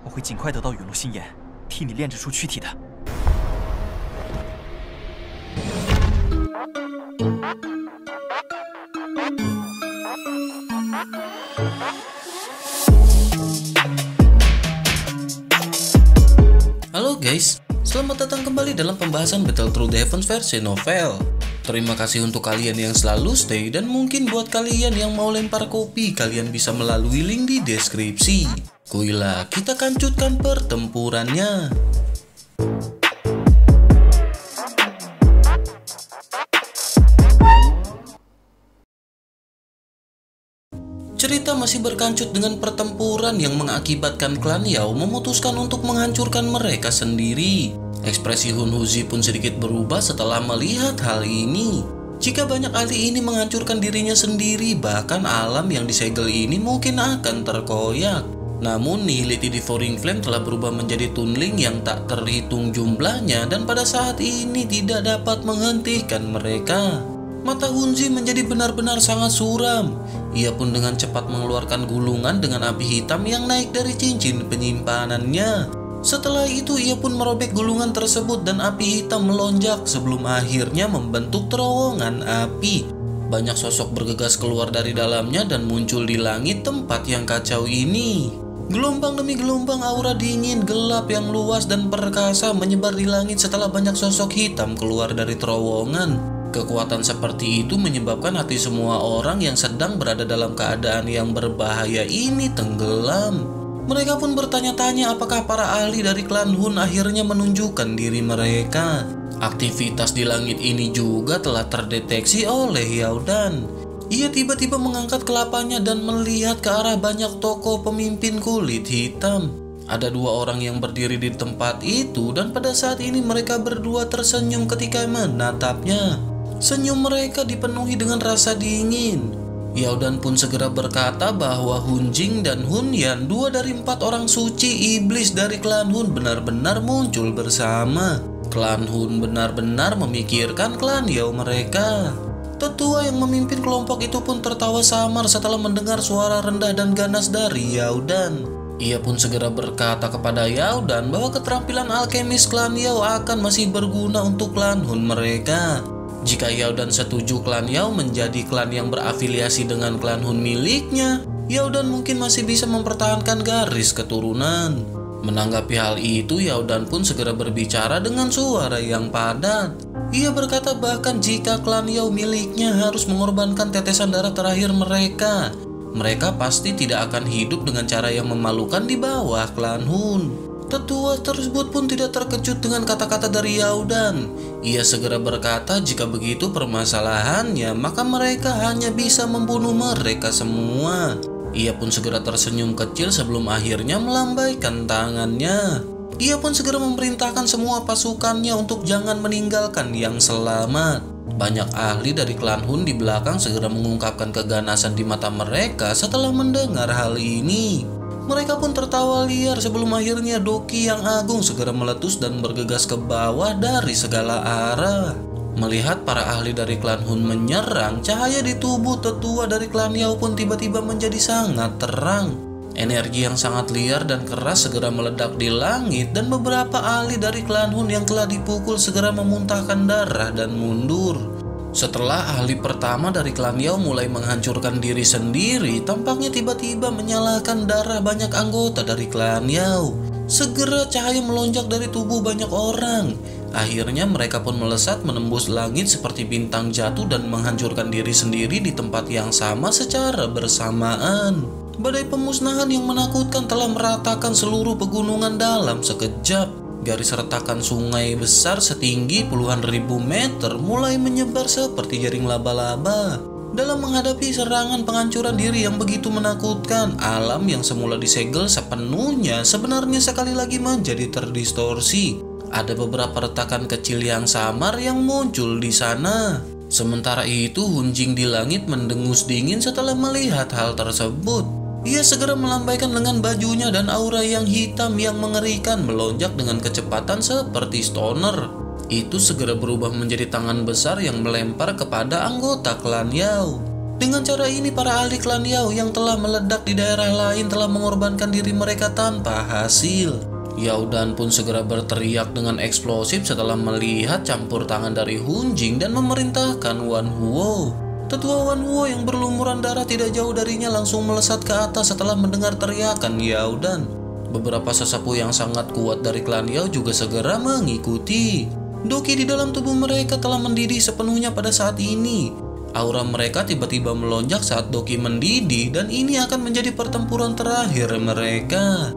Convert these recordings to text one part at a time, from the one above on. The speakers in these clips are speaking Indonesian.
我会尽快得到陨落心炎，替你炼制出躯体的。Halo guys, selamat datang kembali dalam pembahasan Battle Through the Heavens versi novel. Terima kasih untuk kalian yang selalu stay, dan mungkin buat kalian yang mau lempar kopi, kalian bisa melalui link di deskripsi. Kuilah, kita kancutkan pertempurannya. Cerita masih berkancut dengan pertempuran yang mengakibatkan klan Yao memutuskan untuk menghancurkan mereka sendiri. Ekspresi Hun Huzi pun sedikit berubah setelah melihat hal ini. Jika banyak ahli ini menghancurkan dirinya sendiri, bahkan alam yang disegel ini mungkin akan terkoyak. Namun Nihility Devouring Flame telah berubah menjadi tunling yang tak terhitung jumlahnya, dan pada saat ini tidak dapat menghentikan mereka. Mata Hunjing menjadi benar-benar sangat suram. Ia pun dengan cepat mengeluarkan gulungan dengan api hitam yang naik dari cincin penyimpanannya. Setelah itu ia pun merobek gulungan tersebut dan api hitam melonjak sebelum akhirnya membentuk terowongan api. Banyak sosok bergegas keluar dari dalamnya dan muncul di langit tempat yang kacau ini. Gelombang demi gelombang aura dingin gelap yang luas dan perkasa menyebar di langit setelah banyak sosok hitam keluar dari terowongan. Kekuatan seperti itu menyebabkan hati semua orang yang sedang berada dalam keadaan yang berbahaya ini tenggelam. Mereka pun bertanya-tanya apakah para ahli dari klan Hun akhirnya menunjukkan diri mereka. Aktivitas di langit ini juga telah terdeteksi oleh Yao Dan. Ia tiba-tiba mengangkat kelapanya dan melihat ke arah banyak tokoh pemimpin kulit hitam. Ada dua orang yang berdiri di tempat itu dan pada saat ini mereka berdua tersenyum ketika menatapnya. Senyum mereka dipenuhi dengan rasa dingin. Yao Dan pun segera berkata bahwa Hunjing dan Hun Yan, dua dari empat orang suci iblis dari klan Hun, benar-benar muncul bersama. Klan Hun benar-benar memikirkan klan Yao mereka. Tetua yang memimpin kelompok itu pun tertawa samar setelah mendengar suara rendah dan ganas dari Yao Dan. Ia pun segera berkata kepada Yao Dan bahwa keterampilan alkemis klan Yao akan masih berguna untuk klan Hun mereka. Jika Yao Dan setuju klan Yao menjadi klan yang berafiliasi dengan klan Hun miliknya, Yao Dan mungkin masih bisa mempertahankan garis keturunan. Menanggapi hal itu, Yao Dan pun segera berbicara dengan suara yang padat. Ia berkata bahkan jika klan Yao miliknya harus mengorbankan tetesan darah terakhir mereka, mereka pasti tidak akan hidup dengan cara yang memalukan di bawah klan Hun. Tetua tersebut pun tidak terkejut dengan kata-kata dari Yao Dan. Ia segera berkata jika begitu permasalahannya, maka mereka hanya bisa membunuh mereka semua. Ia pun segera tersenyum kecil sebelum akhirnya melambaikan tangannya. Ia pun segera memerintahkan semua pasukannya untuk jangan meninggalkan yang selamat. Banyak ahli dari klan Hun di belakang segera mengungkapkan keganasan di mata mereka setelah mendengar hal ini. Mereka pun tertawa liar sebelum akhirnya Doki yang agung segera meletus dan bergegas ke bawah dari segala arah. Melihat para ahli dari klan Hun menyerang, cahaya di tubuh tetua dari klan Yao pun tiba-tiba menjadi sangat terang. Energi yang sangat liar dan keras segera meledak di langit dan beberapa ahli dari klan Hun yang telah dipukul segera memuntahkan darah dan mundur. Setelah ahli pertama dari klan Yao mulai menghancurkan diri sendiri, tampaknya tiba-tiba menyalahkan darah banyak anggota dari klan Yao. Segera cahaya melonjak dari tubuh banyak orang. Akhirnya mereka pun melesat menembus langit seperti bintang jatuh dan menghancurkan diri sendiri di tempat yang sama secara bersamaan. Badai pemusnahan yang menakutkan telah meratakan seluruh pegunungan dalam sekejap. Garis retakan sungai besar setinggi puluhan ribu meter mulai menyebar seperti jaring laba-laba. Dalam menghadapi serangan penghancuran diri yang begitu menakutkan, alam yang semula disegel sepenuhnya sebenarnya sekali lagi menjadi terdistorsi. Ada beberapa retakan kecil yang samar yang muncul di sana. Sementara itu, Hunjing di langit mendengus dingin setelah melihat hal tersebut. Ia segera melambaikan lengan bajunya dan aura yang hitam yang mengerikan melonjak dengan kecepatan seperti stoner. Itu segera berubah menjadi tangan besar yang melempar kepada anggota klan Yao. Dengan cara ini, para ahli klan Yao yang telah meledak di daerah lain telah mengorbankan diri mereka tanpa hasil. Yao Dan pun segera berteriak dengan eksplosif setelah melihat campur tangan dari Hunjing dan memerintahkan Wan Huo. Tetua Wan Huo yang berlumuran darah tidak jauh darinya langsung melesat ke atas setelah mendengar teriakan Yao Dan. Beberapa sesepuh yang sangat kuat dari klan Yao juga segera mengikuti. Doki di dalam tubuh mereka telah mendidih sepenuhnya pada saat ini. Aura mereka tiba-tiba melonjak saat Doki mendidih dan ini akan menjadi pertempuran terakhir mereka.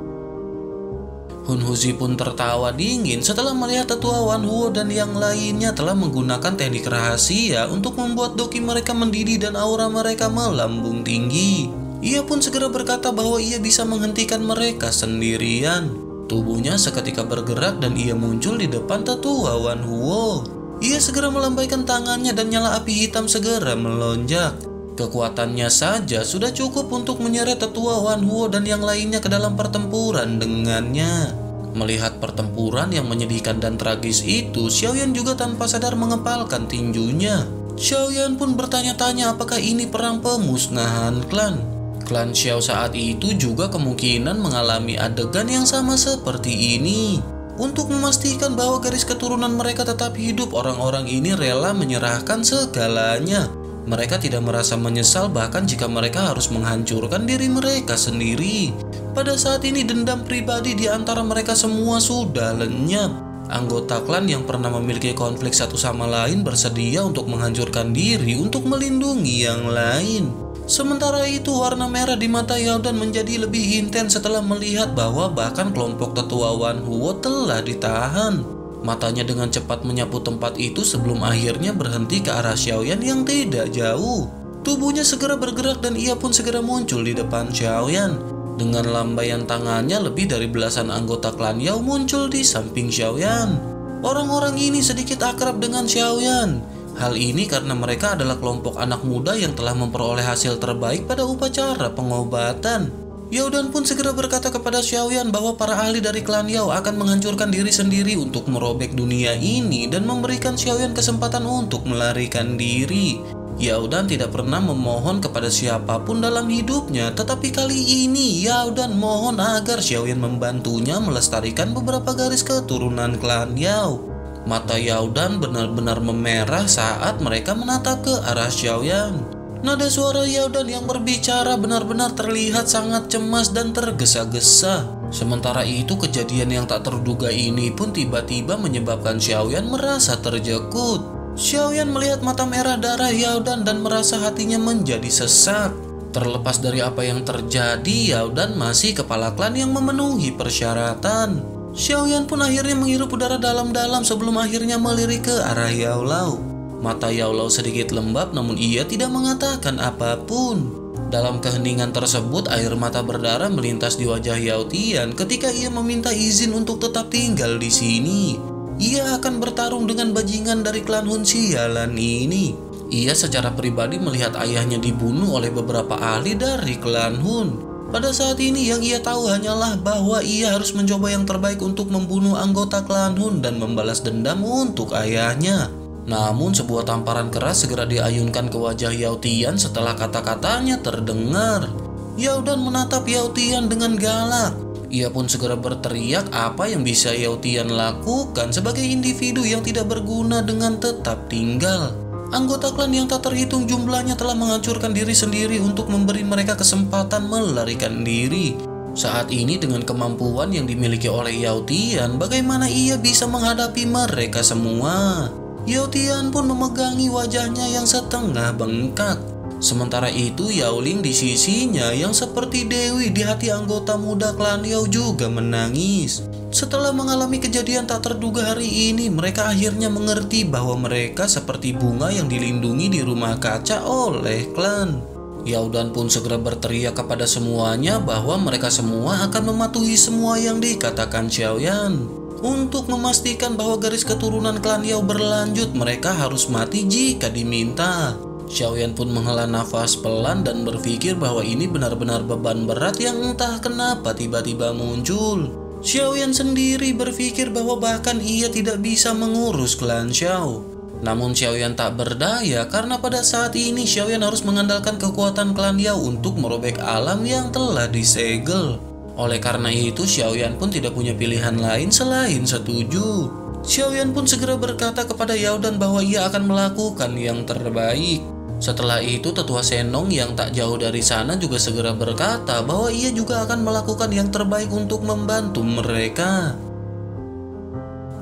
Hun Huzi pun tertawa dingin setelah melihat tetua Wan Huo dan yang lainnya telah menggunakan teknik rahasia untuk membuat Doki mereka mendidih dan aura mereka melambung tinggi. Ia pun segera berkata bahwa ia bisa menghentikan mereka sendirian. Tubuhnya seketika bergerak dan ia muncul di depan tetua Wan Huo. Ia segera melambaikan tangannya dan nyala api hitam segera melonjak. Kekuatannya saja sudah cukup untuk menyeret tetua Wan Huo dan yang lainnya ke dalam pertempuran dengannya. Melihat pertempuran yang menyedihkan dan tragis itu, Xiaoyan juga tanpa sadar mengepalkan tinjunya. Xiaoyan pun bertanya-tanya apakah ini perang pemusnahan klan. Klan Xiao saat itu juga kemungkinan mengalami adegan yang sama seperti ini. Untuk memastikan bahwa garis keturunan mereka tetap hidup, orang-orang ini rela menyerahkan segalanya. Mereka tidak merasa menyesal bahkan jika mereka harus menghancurkan diri mereka sendiri. Pada saat ini dendam pribadi di antara mereka semua sudah lenyap. Anggota klan yang pernah memiliki konflik satu sama lain bersedia untuk menghancurkan diri untuk melindungi yang lain. Sementara itu, warna merah di mata Yao Dan menjadi lebih intens setelah melihat bahwa bahkan kelompok tetua Wan Huo telah ditahan. Matanya dengan cepat menyapu tempat itu sebelum akhirnya berhenti ke arah Xiaoyan yang tidak jauh. Tubuhnya segera bergerak dan ia pun segera muncul di depan Xiaoyan. Dengan lambaian tangannya, lebih dari belasan anggota klan Yao muncul di samping Xiaoyan. Orang-orang ini sedikit akrab dengan Xiaoyan. Hal ini karena mereka adalah kelompok anak muda yang telah memperoleh hasil terbaik pada upacara pengobatan. Yao Dan pun segera berkata kepada Xiaoyan bahwa para ahli dari klan Yao akan menghancurkan diri sendiri untuk merobek dunia ini dan memberikan Xiaoyan kesempatan untuk melarikan diri. Yao Dan tidak pernah memohon kepada siapapun dalam hidupnya, tetapi kali ini Yao Dan mohon agar Xiaoyan membantunya melestarikan beberapa garis keturunan klan Yao. Mata Yao Dan benar-benar memerah saat mereka menatap ke arah Xiaoyan. Nada suara Yao Dan yang berbicara benar-benar terlihat sangat cemas dan tergesa-gesa. Sementara itu, kejadian yang tak terduga ini pun tiba-tiba menyebabkan Xiaoyan merasa terjekut. Xiaoyan melihat mata merah darah Yao Dan dan merasa hatinya menjadi sesak. Terlepas dari apa yang terjadi, Yao Dan masih kepala klan yang memenuhi persyaratan. Xiaoyan pun akhirnya menghirup udara dalam-dalam sebelum akhirnya melirik ke arah Yao Lao. Mata Yao Lao sedikit lembab namun ia tidak mengatakan apapun. Dalam keheningan tersebut, air mata berdarah melintas di wajah Yao Tian ketika ia meminta izin untuk tetap tinggal di sini. Ia akan bertarung dengan bajingan dari klan Hun sialan ini. Ia secara pribadi melihat ayahnya dibunuh oleh beberapa ahli dari klan Hun. Pada saat ini yang ia tahu hanyalah bahwa ia harus mencoba yang terbaik untuk membunuh anggota klan Hun dan membalas dendam untuk ayahnya. Namun sebuah tamparan keras segera diayunkan ke wajah Yao Tian setelah kata-katanya terdengar. Yao Dan menatap Yao Tian dengan galak. Ia pun segera berteriak apa yang bisa Yao Tian lakukan sebagai individu yang tidak berguna dengan tetap tinggal. Anggota klan yang tak terhitung jumlahnya telah menghancurkan diri sendiri untuk memberi mereka kesempatan melarikan diri. Saat ini dengan kemampuan yang dimiliki oleh Yao Tian, bagaimana ia bisa menghadapi mereka semua? Yao Tian pun memegangi wajahnya yang setengah bengkak. Sementara itu Yao Ling di sisinya yang seperti dewi di hati anggota muda klan Yao juga menangis. Setelah mengalami kejadian tak terduga hari ini, mereka akhirnya mengerti bahwa mereka seperti bunga yang dilindungi di rumah kaca oleh klan. Yao Dan pun segera berteriak kepada semuanya bahwa mereka semua akan mematuhi semua yang dikatakan Xiaoyan. Untuk memastikan bahwa garis keturunan klan Yao berlanjut, mereka harus mati jika diminta. Xiaoyan pun menghela nafas pelan dan berpikir bahwa ini benar-benar beban berat yang entah kenapa tiba-tiba muncul. Xiaoyan sendiri berpikir bahwa bahkan ia tidak bisa mengurus klan Xiao. Namun Xiaoyan tak berdaya karena pada saat ini Xiaoyan harus mengandalkan kekuatan klan Yao untuk merobek alam yang telah disegel. Oleh karena itu Xiaoyan pun tidak punya pilihan lain selain setuju. Xiaoyan pun segera berkata kepada Yao Dan bahwa ia akan melakukan yang terbaik. Setelah itu tetua Shen Nong yang tak jauh dari sana juga segera berkata bahwa ia juga akan melakukan yang terbaik untuk membantu mereka.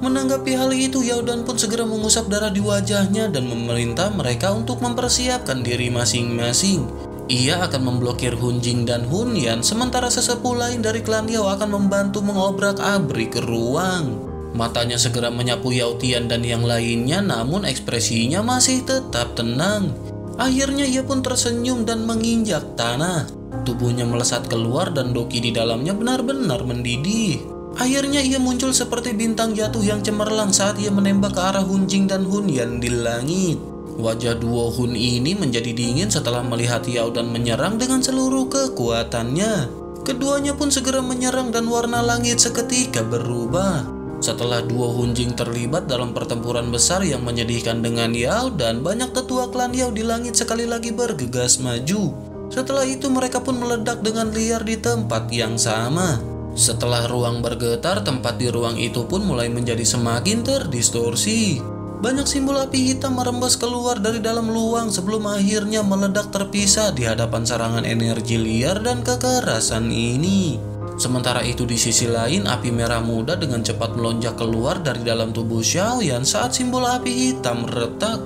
Menanggapi hal itu, Yao Dan pun segera mengusap darah di wajahnya dan memerintah mereka untuk mempersiapkan diri masing-masing. Ia akan memblokir Hunjing dan Hun Yan, sementara sesepuh lain dari klan Yao akan membantu mengobrak-abrik ruang. Matanya segera menyapu Yao Tian dan yang lainnya, namun ekspresinya masih tetap tenang. Akhirnya ia pun tersenyum dan menginjak tanah. Tubuhnya melesat keluar dan Doki di dalamnya benar-benar mendidih. Akhirnya ia muncul seperti bintang jatuh yang cemerlang saat ia menembak ke arah Hunjing dan Hun Yan di langit. Wajah duo Hun ini menjadi dingin setelah melihat Yao Dan menyerang dengan seluruh kekuatannya. Keduanya pun segera menyerang dan warna langit seketika berubah. Setelah duo Hunjing terlibat dalam pertempuran besar yang menyedihkan dengan Yao Dan, banyak tetua klan Yao di langit sekali lagi bergegas maju. Setelah itu mereka pun meledak dengan liar di tempat yang sama. Setelah ruang bergetar, tempat di ruang itu pun mulai menjadi semakin terdistorsi. Banyak simbol api hitam merembes keluar dari dalam luang sebelum akhirnya meledak terpisah di hadapan serangan energi liar dan kekerasan ini. Sementara itu di sisi lain, api merah muda dengan cepat melonjak keluar dari dalam tubuh Xiaoyan saat simbol api hitam retak.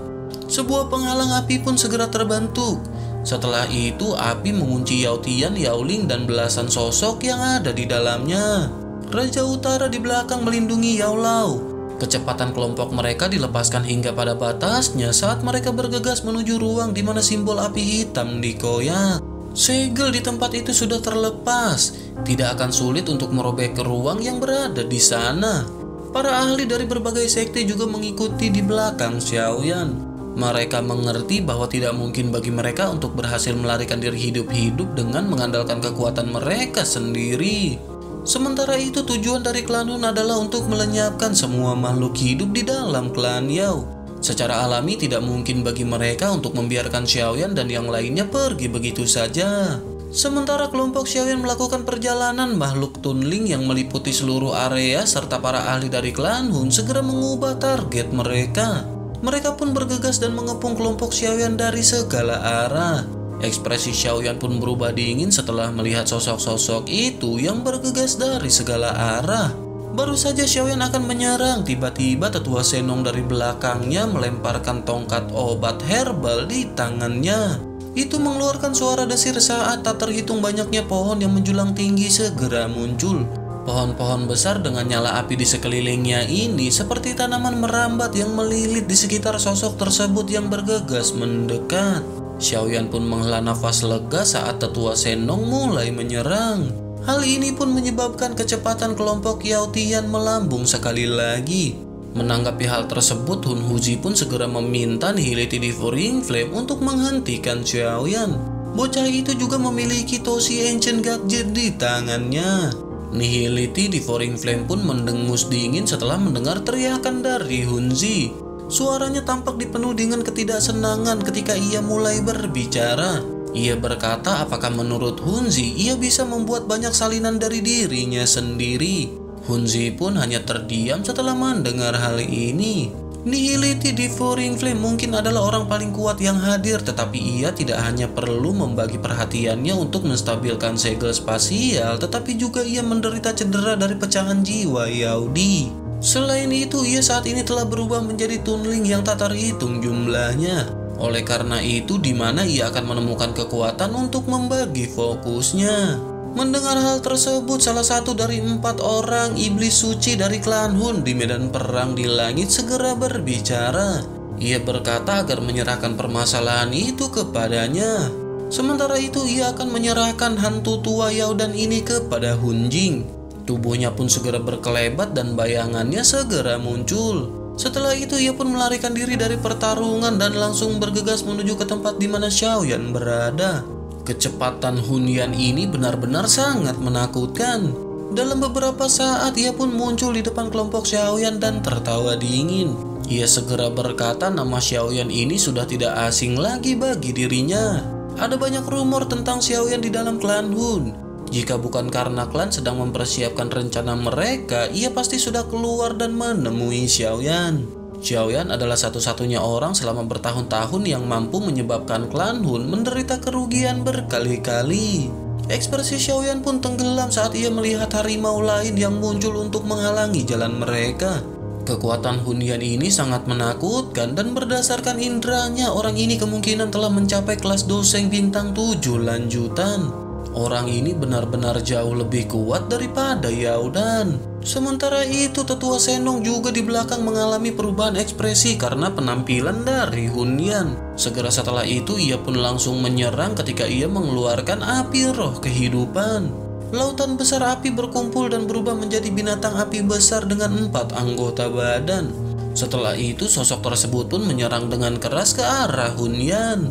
Sebuah penghalang api pun segera terbentuk. Setelah itu, api mengunci Yao Tian, Yao Ling, dan belasan sosok yang ada di dalamnya. Raja Utara di belakang melindungi Yao Lao. Kecepatan kelompok mereka dilepaskan hingga pada batasnya saat mereka bergegas menuju ruang di mana simbol api hitam dikoyak. Segel di tempat itu sudah terlepas. Tidak akan sulit untuk merobek ke ruang yang berada di sana. Para ahli dari berbagai sekte juga mengikuti di belakang Xiaoyan. Mereka mengerti bahwa tidak mungkin bagi mereka untuk berhasil melarikan diri hidup-hidup dengan mengandalkan kekuatan mereka sendiri. Sementara itu tujuan dari klan Hun adalah untuk melenyapkan semua makhluk hidup di dalam klan Yao. Secara alami tidak mungkin bagi mereka untuk membiarkan Xiaoyan dan yang lainnya pergi begitu saja. Sementara kelompok Xiaoyan melakukan perjalanan, makhluk tunneling yang meliputi seluruh area serta para ahli dari klan Hun segera mengubah target mereka. Mereka pun bergegas dan mengepung kelompok Xiaoyan dari segala arah. Ekspresi Xiaoyan pun berubah dingin setelah melihat sosok-sosok itu yang bergegas dari segala arah. Baru saja Xiaoyan akan menyerang, tiba-tiba tetua Shen Nong dari belakangnya melemparkan tongkat obat herbal di tangannya. Itu mengeluarkan suara desir saat tak terhitung banyaknya pohon yang menjulang tinggi segera muncul. Pohon-pohon besar dengan nyala api di sekelilingnya ini seperti tanaman merambat yang melilit di sekitar sosok tersebut yang bergegas mendekat. Xiaoyan pun menghela nafas lega saat tetua Shen Nong mulai menyerang. Hal ini pun menyebabkan kecepatan kelompok Yao Tian melambung sekali lagi. Menanggapi hal tersebut, Hun Huzi pun segera meminta Nihility Devouring Flame untuk menghentikan Xiaoyan. Bocah itu juga memiliki Toshi Ancient Gadget di tangannya. Nihility Devouring Flame pun mendengus dingin setelah mendengar teriakan dari Hunzi. Suaranya tampak dipenuhi dengan ketidaksenangan ketika ia mulai berbicara. Ia berkata apakah menurut Hunzi ia bisa membuat banyak salinan dari dirinya sendiri. Hunzi pun hanya terdiam setelah mendengar hal ini. Nihility Devouring Flame mungkin adalah orang paling kuat yang hadir, tetapi ia tidak hanya perlu membagi perhatiannya untuk menstabilkan segel spasial, tetapi juga ia menderita cedera dari pecahan jiwa Yaudi. Selain itu, ia saat ini telah berubah menjadi tunneling yang tak terhitung jumlahnya. Oleh karena itu, di mana ia akan menemukan kekuatan untuk membagi fokusnya. Mendengar hal tersebut, salah satu dari 4 orang iblis suci dari klan Hun di medan perang di langit segera berbicara. Ia berkata agar menyerahkan permasalahan itu kepadanya. Sementara itu, ia akan menyerahkan hantu tua Yao Dan ini kepada Hunjing. Tubuhnya pun segera berkelebat dan bayangannya segera muncul. Setelah itu, ia pun melarikan diri dari pertarungan dan langsung bergegas menuju ke tempat di mana Xiaoyan berada. Kecepatan Hun Yan ini benar-benar sangat menakutkan. Dalam beberapa saat ia pun muncul di depan kelompok Xiaoyan dan tertawa dingin. Ia segera berkata nama Xiaoyan ini sudah tidak asing lagi bagi dirinya. Ada banyak rumor tentang Xiaoyan di dalam klan Hun. Jika bukan karena klan sedang mempersiapkan rencana mereka, ia pasti sudah keluar dan menemui Xiaoyan. Xiaoyan adalah satu-satunya orang selama bertahun-tahun yang mampu menyebabkan klan Hun menderita kerugian berkali-kali. Ekspresi Xiaoyan pun tenggelam saat ia melihat harimau lain yang muncul untuk menghalangi jalan mereka. Kekuatan Hun Yan ini sangat menakutkan dan berdasarkan indranya, orang ini kemungkinan telah mencapai kelas Dou Sheng bintang 7 lanjutan. Orang ini benar-benar jauh lebih kuat daripada Yao Dan. Sementara itu, tetua Shen Nong juga di belakang mengalami perubahan ekspresi karena penampilan dari Hun Yan. Segera setelah itu, ia pun langsung menyerang ketika ia mengeluarkan api roh kehidupan. Lautan besar api berkumpul dan berubah menjadi binatang api besar dengan 4 anggota badan. Setelah itu, sosok tersebut pun menyerang dengan keras ke arah Hun Yan.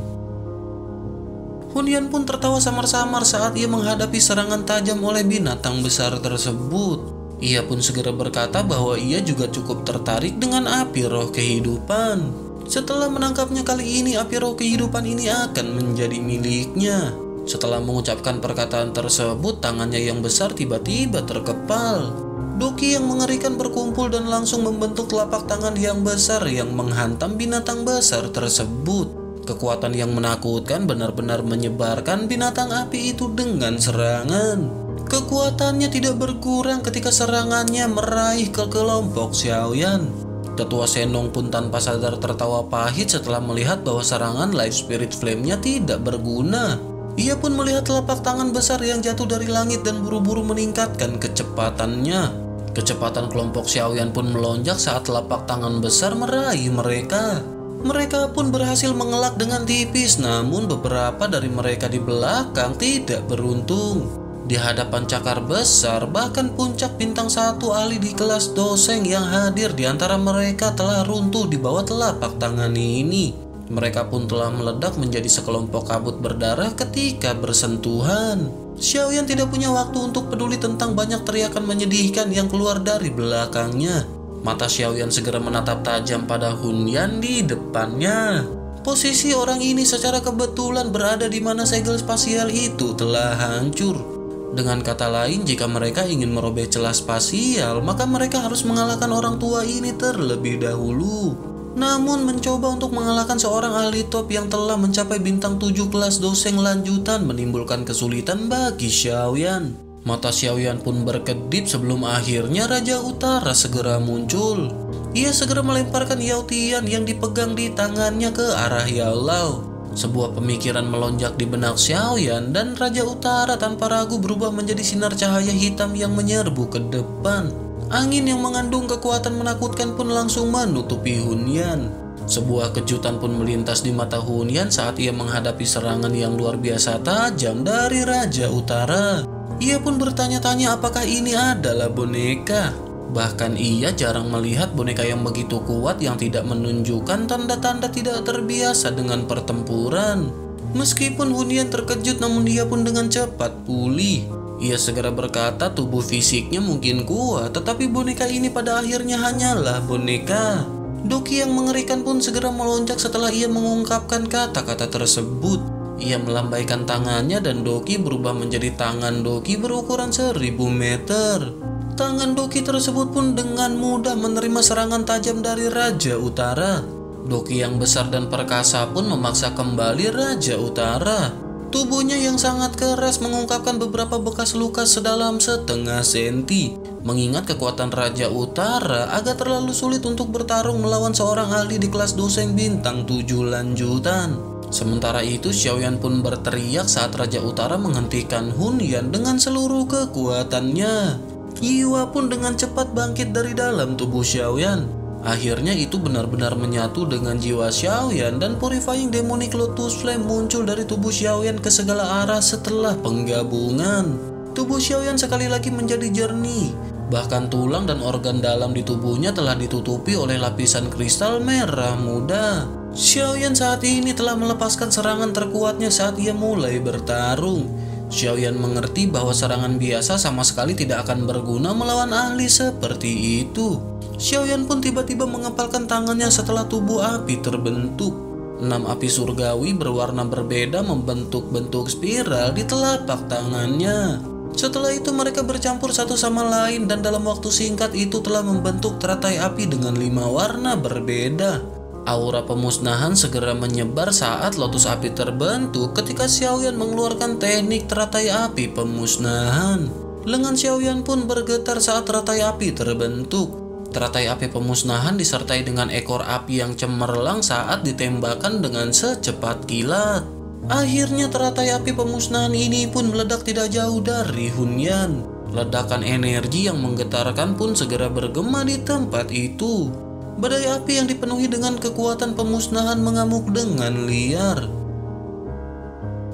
Hun Yan pun tertawa samar-samar saat ia menghadapi serangan tajam oleh binatang besar tersebut. Ia pun segera berkata bahwa ia juga cukup tertarik dengan api roh kehidupan. Setelah menangkapnya kali ini, api roh kehidupan ini akan menjadi miliknya. Setelah mengucapkan perkataan tersebut, tangannya yang besar tiba-tiba terkepal. Doki yang mengerikan berkumpul dan langsung membentuk telapak tangan yang besar yang menghantam binatang besar tersebut. Kekuatan yang menakutkan benar-benar menyebarkan binatang api itu dengan serangan. Kekuatannya tidak berkurang ketika serangannya meraih ke kelompok Xiaoyan. Tetua Shen Nong pun tanpa sadar tertawa pahit setelah melihat bahwa serangan Life Spirit Flame-nya tidak berguna. Ia pun melihat telapak tangan besar yang jatuh dari langit dan buru-buru meningkatkan kecepatannya. Kecepatan kelompok Xiaoyan pun melonjak saat telapak tangan besar meraih mereka. Mereka pun berhasil mengelak dengan tipis, namun beberapa dari mereka di belakang tidak beruntung. Di hadapan cakar besar, bahkan puncak bintang 1 ahli di kelas Dou Sheng yang hadir di antara mereka telah runtuh di bawah telapak tangan ini. Mereka pun telah meledak menjadi sekelompok kabut berdarah ketika bersentuhan. Xiaoyan tidak punya waktu untuk peduli tentang banyak teriakan menyedihkan yang keluar dari belakangnya. Mata Xiaoyan segera menatap tajam pada Hun Yan di depannya. Posisi orang ini secara kebetulan berada di mana segel spasial itu telah hancur. Dengan kata lain, jika mereka ingin merobek celah spasial, maka mereka harus mengalahkan orang tua ini terlebih dahulu. Namun, mencoba untuk mengalahkan seorang ahli top yang telah mencapai bintang 7 kelas Dou Sheng lanjutan menimbulkan kesulitan bagi Xiaoyan. Mata Xiaoyan pun berkedip sebelum akhirnya Raja Utara segera muncul. Ia segera melemparkan Yao Tian yang dipegang di tangannya ke arah Yao Lao. Sebuah pemikiran melonjak di benak Xiaoyan dan Raja Utara tanpa ragu berubah menjadi sinar cahaya hitam yang menyerbu ke depan. Angin yang mengandung kekuatan menakutkan pun langsung menutupi Hun Yan. Sebuah kejutan pun melintas di mata Hun Yan saat ia menghadapi serangan yang luar biasa tajam dari Raja Utara. Ia pun bertanya-tanya apakah ini adalah boneka. Bahkan ia jarang melihat boneka yang begitu kuat yang tidak menunjukkan tanda-tanda tidak terbiasa dengan pertempuran. Meskipun Hun Yan terkejut, namun dia pun dengan cepat pulih. Ia segera berkata tubuh fisiknya mungkin kuat, tetapi boneka ini pada akhirnya hanyalah boneka. Doki yang mengerikan pun segera melonjak setelah ia mengungkapkan kata-kata tersebut. Ia melambaikan tangannya dan Doki berubah menjadi tangan Doki berukuran 1000 meter. Tangan Doki tersebut pun dengan mudah menerima serangan tajam dari Raja Utara. Doki yang besar dan perkasa pun memaksa kembali Raja Utara. Tubuhnya yang sangat keras mengungkapkan beberapa bekas luka sedalam 0,5 senti. Mengingat kekuatan Raja Utara, agak terlalu sulit untuk bertarung melawan seorang ahli di kelas Dou Sheng bintang 7 lanjutan. Sementara itu, Xiaoyan pun berteriak saat Raja Utara menghentikan Hun Yan dengan seluruh kekuatannya. Jiwa pun dengan cepat bangkit dari dalam tubuh Xiaoyan. Akhirnya itu benar-benar menyatu dengan jiwa Xiaoyan dan Purifying Demonic Lotus Flame muncul dari tubuh Xiaoyan ke segala arah setelah penggabungan. Tubuh Xiaoyan sekali lagi menjadi jernih. Bahkan tulang dan organ dalam di tubuhnya telah ditutupi oleh lapisan kristal merah muda. Xiaoyan saat ini telah melepaskan serangan terkuatnya saat ia mulai bertarung. Xiaoyan mengerti bahwa serangan biasa sama sekali tidak akan berguna melawan ahli seperti itu. Xiaoyan pun tiba-tiba mengepalkan tangannya setelah tubuh api terbentuk. 6 api surgawi berwarna berbeda membentuk-bentuk spiral di telapak tangannya. Setelah itu mereka bercampur satu sama lain dan dalam waktu singkat itu telah membentuk teratai api dengan 5 warna berbeda. Aura pemusnahan segera menyebar saat lotus api terbentuk ketika Xiaoyan mengeluarkan teknik teratai api pemusnahan. Lengan Xiaoyan pun bergetar saat teratai api terbentuk. Teratai api pemusnahan disertai dengan ekor api yang cemerlang saat ditembakkan dengan secepat kilat. Akhirnya teratai api pemusnahan ini pun meledak tidak jauh dari Hun Yan. Ledakan energi yang menggetarkan pun segera bergema di tempat itu. Badai api yang dipenuhi dengan kekuatan pemusnahan mengamuk dengan liar.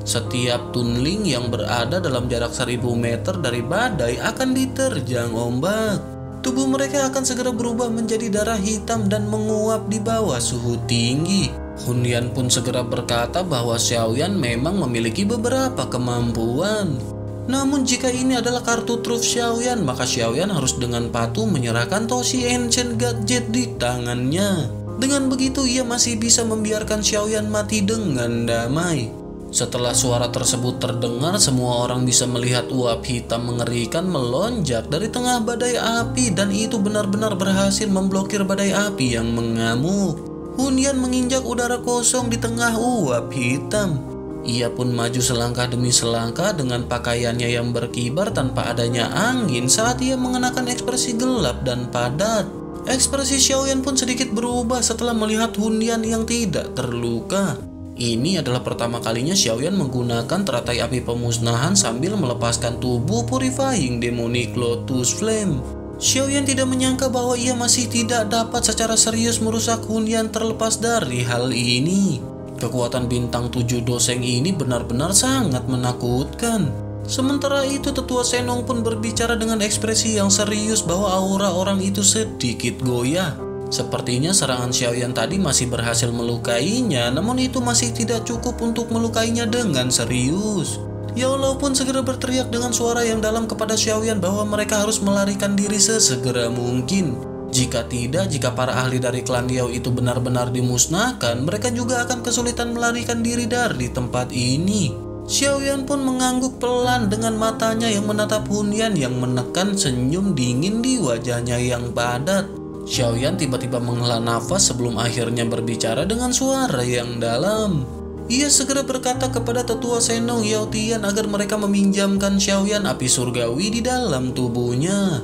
Setiap tunling yang berada dalam jarak 1000 meter dari badai akan diterjang ombak. Tubuh mereka akan segera berubah menjadi darah hitam dan menguap di bawah suhu tinggi. Hun Yan pun segera berkata bahwa Xiaoyan memang memiliki beberapa kemampuan. Namun jika ini adalah kartu truf Xiaoyan, maka Xiaoyan harus dengan patuh menyerahkan Toshi Ancient Gadget di tangannya. Dengan begitu ia masih bisa membiarkan Xiaoyan mati dengan damai. Setelah suara tersebut terdengar, semua orang bisa melihat uap hitam mengerikan melonjak dari tengah badai api dan itu benar-benar berhasil memblokir badai api yang mengamuk. Hun Yan menginjak udara kosong di tengah uap hitam. Ia pun maju selangkah demi selangkah dengan pakaiannya yang berkibar tanpa adanya angin saat ia mengenakan ekspresi gelap dan padat. Ekspresi Xiaoyan pun sedikit berubah setelah melihat Hun Yan yang tidak terluka. Ini adalah pertama kalinya Xiaoyan menggunakan teratai api pemusnahan sambil melepaskan tubuh Purifying Demonic Lotus Flame. Xiaoyan tidak menyangka bahwa ia masih tidak dapat secara serius merusak Hun Yan terlepas dari hal ini. Kekuatan bintang 7 Dou Sheng ini benar-benar sangat menakutkan. Sementara itu tetua Shen Nong pun berbicara dengan ekspresi yang serius bahwa aura orang itu sedikit goyah. Sepertinya serangan Xiaoyan tadi masih berhasil melukainya, namun itu masih tidak cukup untuk melukainya dengan serius. Yao Lao pun segera berteriak dengan suara yang dalam kepada Xiaoyan bahwa mereka harus melarikan diri sesegera mungkin. Jika tidak, jika para ahli dari klan Yao itu benar-benar dimusnahkan, mereka juga akan kesulitan melarikan diri dari tempat ini. Xiaoyan pun mengangguk pelan dengan matanya yang menatap Hun Yan yang menekan senyum dingin di wajahnya yang padat. Xiaoyan tiba-tiba menghela nafas sebelum akhirnya berbicara dengan suara yang dalam. Ia segera berkata kepada tetua Shen Nong Yao Tian agar mereka meminjamkan Xiaoyan api surgawi di dalam tubuhnya.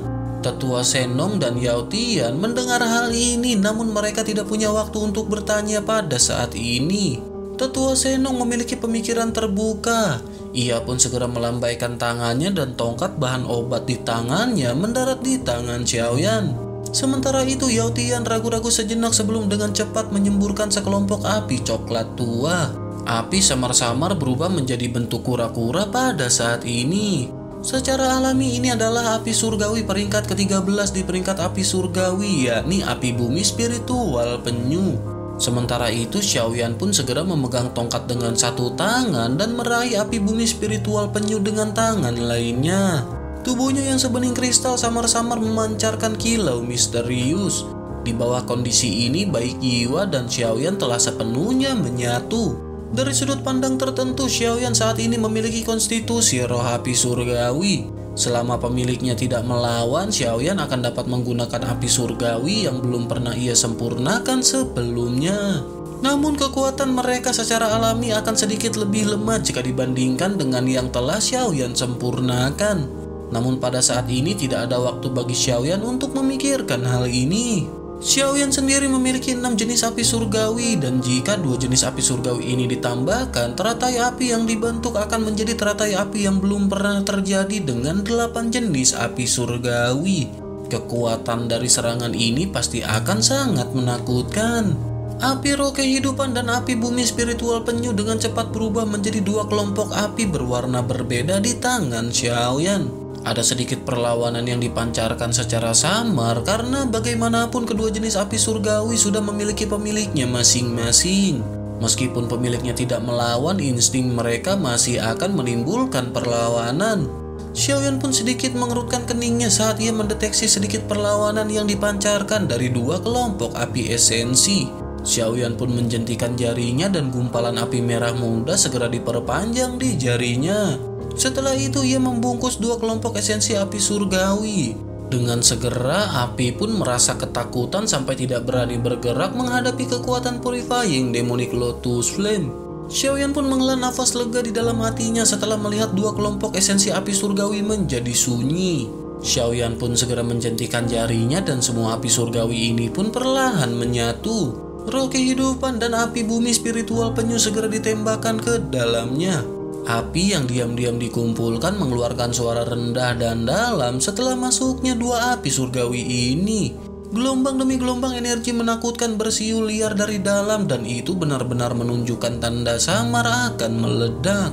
Tetua Shen Nong dan Yao Tian mendengar hal ini, namun mereka tidak punya waktu untuk bertanya pada saat ini. Tetua Shen Nong memiliki pemikiran terbuka. Ia pun segera melambaikan tangannya dan tongkat bahan obat di tangannya mendarat di tangan Xiaoyan. Sementara itu Yao Tian ragu-ragu sejenak sebelum dengan cepat menyemburkan sekelompok api coklat tua. Api samar-samar berubah menjadi bentuk kura-kura pada saat ini. Secara alami ini adalah api surgawi peringkat ke-13 di peringkat api surgawi, yakni api bumi spiritual penyu. Sementara itu Xiaoyan pun segera memegang tongkat dengan satu tangan dan meraih api bumi spiritual penyu dengan tangan lainnya. Tubuhnya yang sebening kristal samar-samar memancarkan kilau misterius. Di bawah kondisi ini baik Yiwa dan Xiaoyan telah sepenuhnya menyatu. Dari sudut pandang tertentu, Xiaoyan saat ini memiliki konstitusi roh api surgawi. Selama pemiliknya tidak melawan, Xiaoyan akan dapat menggunakan api surgawi yang belum pernah ia sempurnakan sebelumnya. Namun kekuatan mereka secara alami akan sedikit lebih lemah jika dibandingkan dengan yang telah Xiaoyan sempurnakan. Namun pada saat ini tidak ada waktu bagi Xiaoyan untuk memikirkan hal ini. Xiaoyan sendiri memiliki 6 jenis api surgawi dan jika 2 jenis api surgawi ini ditambahkan, teratai api yang dibentuk akan menjadi teratai api yang belum pernah terjadi dengan 8 jenis api surgawi. Kekuatan dari serangan ini pasti akan sangat menakutkan. Api roh kehidupan dan api bumi spiritual penyu dengan cepat berubah menjadi 2 kelompok api berwarna berbeda di tangan Xiaoyan. Ada sedikit perlawanan yang dipancarkan secara samar karena bagaimanapun kedua jenis api surgawi sudah memiliki pemiliknya masing-masing. Meskipun pemiliknya tidak melawan, insting mereka masih akan menimbulkan perlawanan. Xiaoyan pun sedikit mengerutkan keningnya saat ia mendeteksi sedikit perlawanan yang dipancarkan dari dua kelompok api esensi. Xiaoyan pun menjentikan jarinya dan gumpalan api merah muda segera diperpanjang di jarinya. Setelah itu ia membungkus dua kelompok esensi api surgawi. Dengan segera api pun merasa ketakutan sampai tidak berani bergerak menghadapi kekuatan Purifying Demonic Lotus Flame. Xiaoyan pun menghela nafas lega di dalam hatinya setelah melihat dua kelompok esensi api surgawi menjadi sunyi. Xiaoyan pun segera menjentikan jarinya dan semua api surgawi ini pun perlahan menyatu. Roh kehidupan dan api bumi spiritual penyu segera ditembakkan ke dalamnya. Api yang diam-diam dikumpulkan mengeluarkan suara rendah dan dalam setelah masuknya dua api surgawi ini. Gelombang demi gelombang energi menakutkan bersiul liar dari dalam dan itu benar-benar menunjukkan tanda samar akan meledak.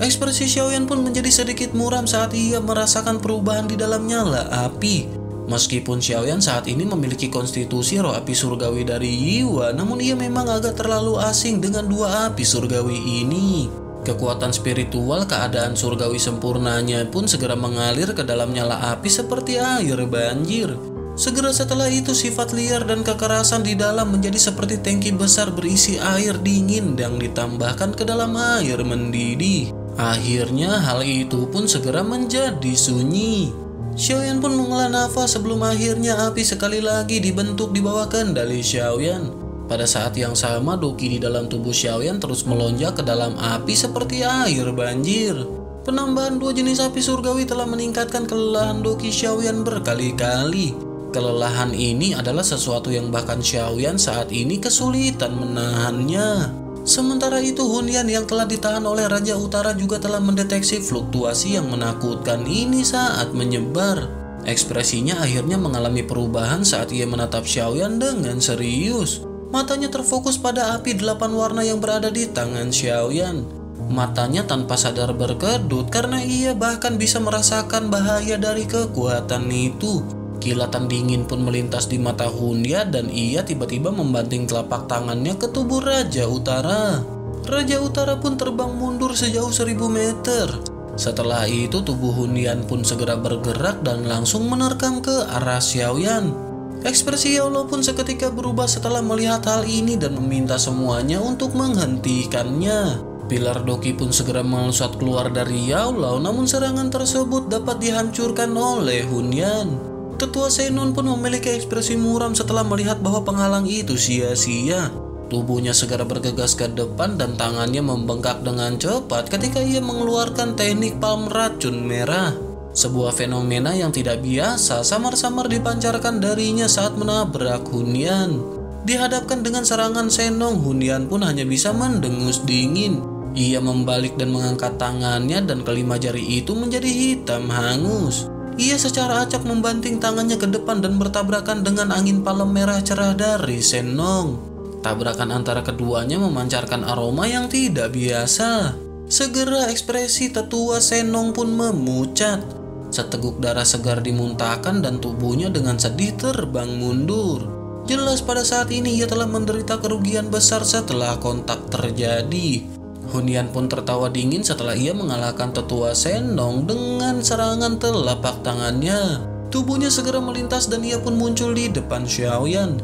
Ekspresi Xiaoyan pun menjadi sedikit muram saat ia merasakan perubahan di dalam nyala api. Meskipun Xiaoyan saat ini memiliki konstitusi roh api surgawi dari Yiwa, namun ia memang agak terlalu asing dengan dua api surgawi ini. Kekuatan spiritual keadaan surgawi sempurnanya pun segera mengalir ke dalam nyala api seperti air banjir. Segera setelah itu sifat liar dan kekerasan di dalam menjadi seperti tangki besar berisi air dingin yang ditambahkan ke dalam air mendidih. Akhirnya hal itu pun segera menjadi sunyi. Xiaoyan pun menghela nafas sebelum akhirnya api sekali lagi dibentuk di bawah kendali Xiaoyan. Pada saat yang sama, Doki di dalam tubuh Xiaoyan terus melonjak ke dalam api seperti air banjir. Penambahan dua jenis api surgawi telah meningkatkan kelelahan Doki Xiaoyan berkali-kali. Kelelahan ini adalah sesuatu yang bahkan Xiaoyan saat ini kesulitan menahannya. Sementara itu, Hun Yan yang telah ditahan oleh Raja Utara juga telah mendeteksi fluktuasi yang menakutkan ini saat menyebar. Ekspresinya akhirnya mengalami perubahan saat ia menatap Xiaoyan dengan serius. Matanya terfokus pada api 8 warna yang berada di tangan Xiaoyan. Matanya tanpa sadar berkedut karena ia bahkan bisa merasakan bahaya dari kekuatan itu. Kilatan dingin pun melintas di mata Hun Yan dan ia tiba-tiba membanting telapak tangannya ke tubuh Raja Utara. Raja Utara pun terbang mundur sejauh 1000 meter. Setelah itu tubuh Hun Yan pun segera bergerak dan langsung menerkam ke arah Xiaoyan. Ekspresi Yao Lao pun seketika berubah setelah melihat hal ini dan meminta semuanya untuk menghentikannya. Pilar Doki pun segera melesat keluar dari Yao Lao, namun serangan tersebut dapat dihancurkan oleh Hun Yan. Tetua Shennon pun memiliki ekspresi muram setelah melihat bahwa penghalang itu sia-sia. Tubuhnya segera bergegas ke depan dan tangannya membengkak dengan cepat ketika ia mengeluarkan teknik palm racun merah. Sebuah fenomena yang tidak biasa samar-samar dipancarkan darinya saat menabrak Hun Yan. Dihadapkan dengan serangan Shen Nong, Hun Yan pun hanya bisa mendengus dingin. Ia membalik dan mengangkat tangannya dan kelima jari itu menjadi hitam hangus. Ia secara acak membanting tangannya ke depan dan bertabrakan dengan angin palem merah cerah dari Shen Nong. Tabrakan antara keduanya memancarkan aroma yang tidak biasa. Segera ekspresi tetua Shen Nong pun memucat. Seteguk darah segar dimuntahkan dan tubuhnya dengan sedih terbang mundur. Jelas pada saat ini ia telah menderita kerugian besar setelah kontak terjadi. Hun Yan pun tertawa dingin setelah ia mengalahkan tetua Shen Nong dengan serangan telapak tangannya. Tubuhnya segera melintas dan ia pun muncul di depan Xiaoyan.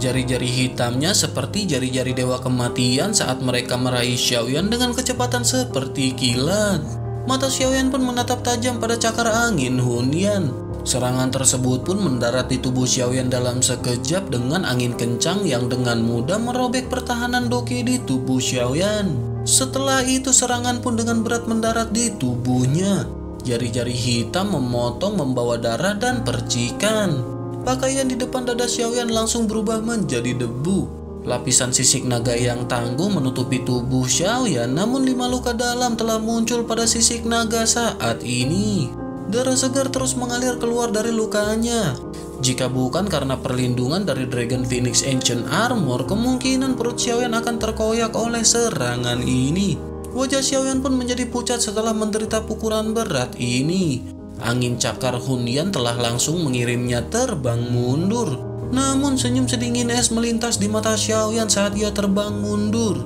Jari-jari hitamnya seperti jari-jari dewa kematian saat mereka meraih Xiaoyan dengan kecepatan seperti kilat. Mata Xiaoyan pun menatap tajam pada cakar angin Hun Yan. Serangan tersebut pun mendarat di tubuh Xiaoyan dalam sekejap dengan angin kencang yang dengan mudah merobek pertahanan Doki di tubuh Xiaoyan. Setelah itu serangan pun dengan berat mendarat di tubuhnya. Jari-jari hitam memotong membawa darah dan percikan. Pakaian di depan dada Xiaoyan langsung berubah menjadi debu. Lapisan sisik naga yang tangguh menutupi tubuh Xiaoyan, namun 5 luka dalam telah muncul pada sisik naga saat ini. Darah segar terus mengalir keluar dari lukanya. Jika bukan karena perlindungan dari Dragon Phoenix Ancient Armor, kemungkinan perut Xiaoyan akan terkoyak oleh serangan ini. Wajah Xiaoyan pun menjadi pucat setelah menderita pukulan berat ini. Angin cakar Hun Yan telah langsung mengirimnya terbang mundur. Namun senyum sedingin es melintas di mata Xiaoyan saat ia terbang mundur.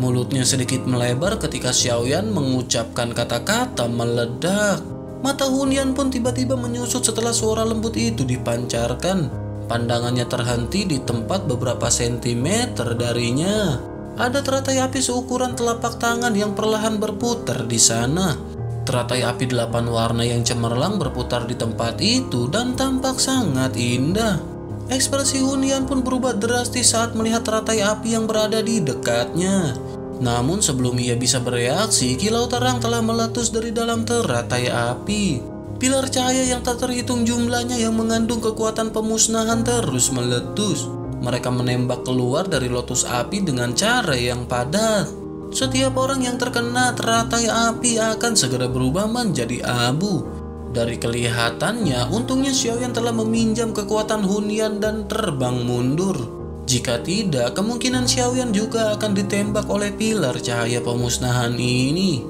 Mulutnya sedikit melebar ketika Xiaoyan mengucapkan kata-kata meledak. Mata Hun Yan pun tiba-tiba menyusut setelah suara lembut itu dipancarkan. Pandangannya terhenti di tempat beberapa sentimeter darinya. Ada teratai api seukuran telapak tangan yang perlahan berputar di sana. Teratai api 8 warna yang cemerlang berputar di tempat itu dan tampak sangat indah. Ekspresi Hun Yan pun berubah drastis saat melihat teratai api yang berada di dekatnya. Namun sebelum ia bisa bereaksi, kilau terang telah meletus dari dalam teratai api. Pilar cahaya yang tak terhitung jumlahnya yang mengandung kekuatan pemusnahan terus meletus. Mereka menembak keluar dari lotus api dengan cara yang padat. Setiap orang yang terkena teratai api akan segera berubah menjadi abu. Dari kelihatannya, untungnya Xiaoyan telah meminjam kekuatan Hun Yan dan terbang mundur. Jika tidak, kemungkinan Xiaoyan juga akan ditembak oleh pilar cahaya pemusnahan ini.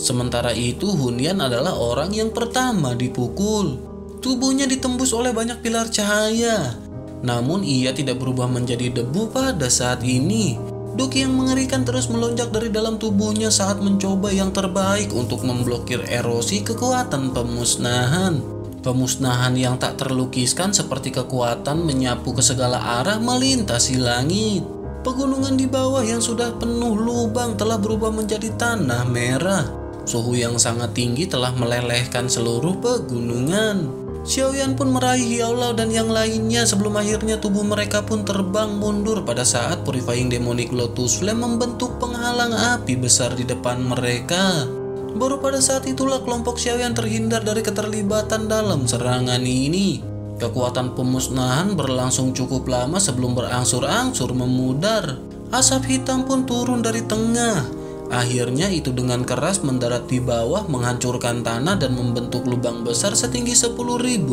Sementara itu, Hun Yan adalah orang yang pertama dipukul. Tubuhnya ditembus oleh banyak pilar cahaya. Namun ia tidak berubah menjadi debu pada saat ini. Doki yang mengerikan terus melonjak dari dalam tubuhnya saat mencoba yang terbaik untuk memblokir erosi kekuatan pemusnahan. Pemusnahan yang tak terlukiskan seperti kekuatan menyapu ke segala arah melintasi langit. Pegunungan di bawah yang sudah penuh lubang telah berubah menjadi tanah merah. Suhu yang sangat tinggi telah melelehkan seluruh pegunungan. Xiaoyan pun meraih Yao Lao dan yang lainnya sebelum akhirnya tubuh mereka pun terbang mundur pada saat Purifying Demonic Lotus Flame membentuk penghalang api besar di depan mereka. Baru pada saat itulah kelompok Xiaoyan terhindar dari keterlibatan dalam serangan ini. Kekuatan pemusnahan berlangsung cukup lama sebelum berangsur-angsur memudar. Asap hitam pun turun dari tengah. Akhirnya itu dengan keras mendarat di bawah, menghancurkan tanah dan membentuk lubang besar setinggi 10.000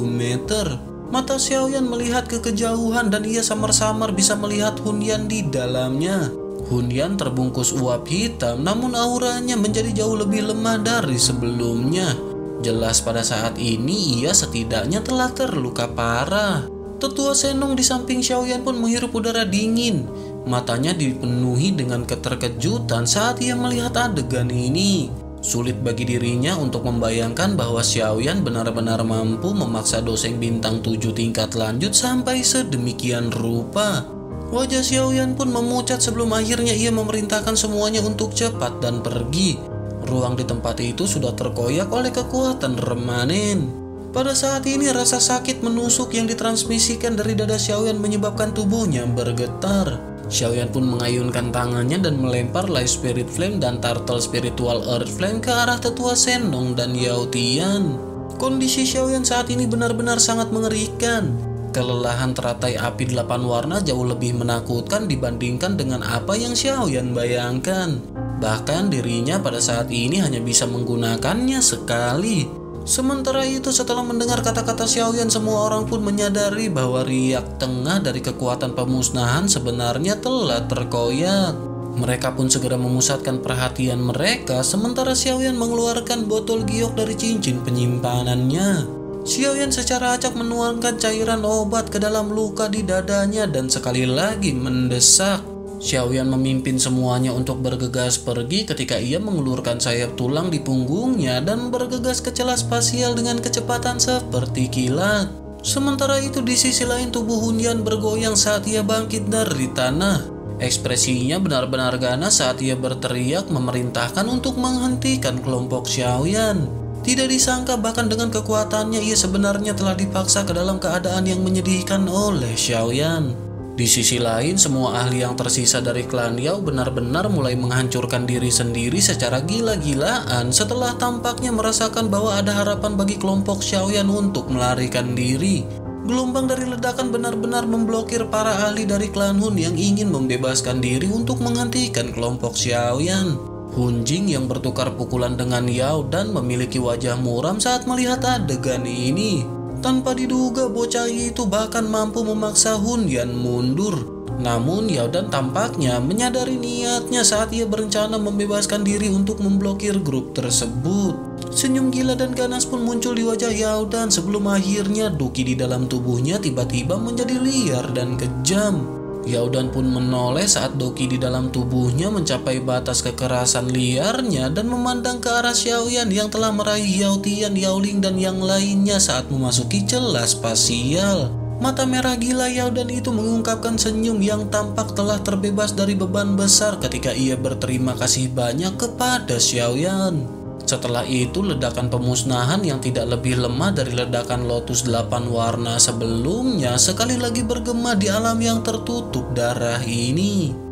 meter. Mata Xiaoyan melihat ke kejauhan dan ia samar-samar bisa melihat Hun Yan di dalamnya. Hun Yan terbungkus uap hitam, namun auranya menjadi jauh lebih lemah dari sebelumnya. Jelas pada saat ini ia setidaknya telah terluka parah. Tetua Shen Nong di samping Xiaoyan pun menghirup udara dingin. Matanya dipenuhi dengan keterkejutan saat ia melihat adegan ini. Sulit bagi dirinya untuk membayangkan bahwa Xiaoyan benar-benar mampu memaksa Dou Sheng bintang 7 tingkat lanjut sampai sedemikian rupa. Wajah Xiaoyan pun memucat sebelum akhirnya ia memerintahkan semuanya untuk cepat dan pergi. Ruang di tempat itu sudah terkoyak oleh kekuatan remanen. Pada saat ini rasa sakit menusuk yang ditransmisikan dari dada Xiaoyan menyebabkan tubuhnya bergetar. Xiaoyan pun mengayunkan tangannya dan melempar Life Spirit Flame dan Turtle Spiritual Earth Flame ke arah tetua Shen Nong dan Yao Tian. Kondisi Xiaoyan saat ini benar-benar sangat mengerikan. Kelelahan teratai api 8 warna jauh lebih menakutkan dibandingkan dengan apa yang Xiaoyan bayangkan. Bahkan dirinya pada saat ini hanya bisa menggunakannya sekali. Sementara itu setelah mendengar kata-kata Xiaoyan, semua orang pun menyadari bahwa riak tengah dari kekuatan pemusnahan sebenarnya telah terkoyak. Mereka pun segera memusatkan perhatian mereka sementara Xiaoyan mengeluarkan botol giok dari cincin penyimpanannya. Xiaoyan secara acak menuangkan cairan obat ke dalam luka di dadanya dan sekali lagi mendesak. Xiaoyan memimpin semuanya untuk bergegas pergi ketika ia mengulurkan sayap tulang di punggungnya dan bergegas ke celah spasial dengan kecepatan seperti kilat. Sementara itu di sisi lain tubuh Hun Yan bergoyang saat ia bangkit dari tanah. Ekspresinya benar-benar ganas saat ia berteriak memerintahkan untuk menghentikan kelompok Xiaoyan. Tidak disangka bahkan dengan kekuatannya ia sebenarnya telah dipaksa ke dalam keadaan yang menyedihkan oleh Xiaoyan. Di sisi lain semua ahli yang tersisa dari klan Yao benar-benar mulai menghancurkan diri sendiri secara gila-gilaan setelah tampaknya merasakan bahwa ada harapan bagi kelompok Xiaoyan untuk melarikan diri. Gelombang dari ledakan benar-benar memblokir para ahli dari klan Hun yang ingin membebaskan diri untuk menghentikan kelompok Xiaoyan. Hunjing yang bertukar pukulan dengan Yao Dan memiliki wajah muram saat melihat adegan ini. Tanpa diduga bocah itu bahkan mampu memaksa Hun Yan mundur. Namun Yao Dan tampaknya menyadari niatnya saat ia berencana membebaskan diri untuk memblokir grup tersebut. Senyum gila dan ganas pun muncul di wajah Yao Dan sebelum akhirnya Doki di dalam tubuhnya tiba-tiba menjadi liar dan kejam. Yao Dan pun menoleh saat Doki di dalam tubuhnya mencapai batas kekerasan liarnya dan memandang ke arah Xiaoyan yang telah meraih Yao Tian, Yao Ling, dan yang lainnya saat memasuki celah spasial. Mata merah gila Yao Dan itu mengungkapkan senyum yang tampak telah terbebas dari beban besar ketika ia berterima kasih banyak kepada Xiaoyan. Setelah itu, ledakan pemusnahan yang tidak lebih lemah dari ledakan Lotus 8 warna sebelumnya sekali lagi bergema di alam yang tertutup darah ini.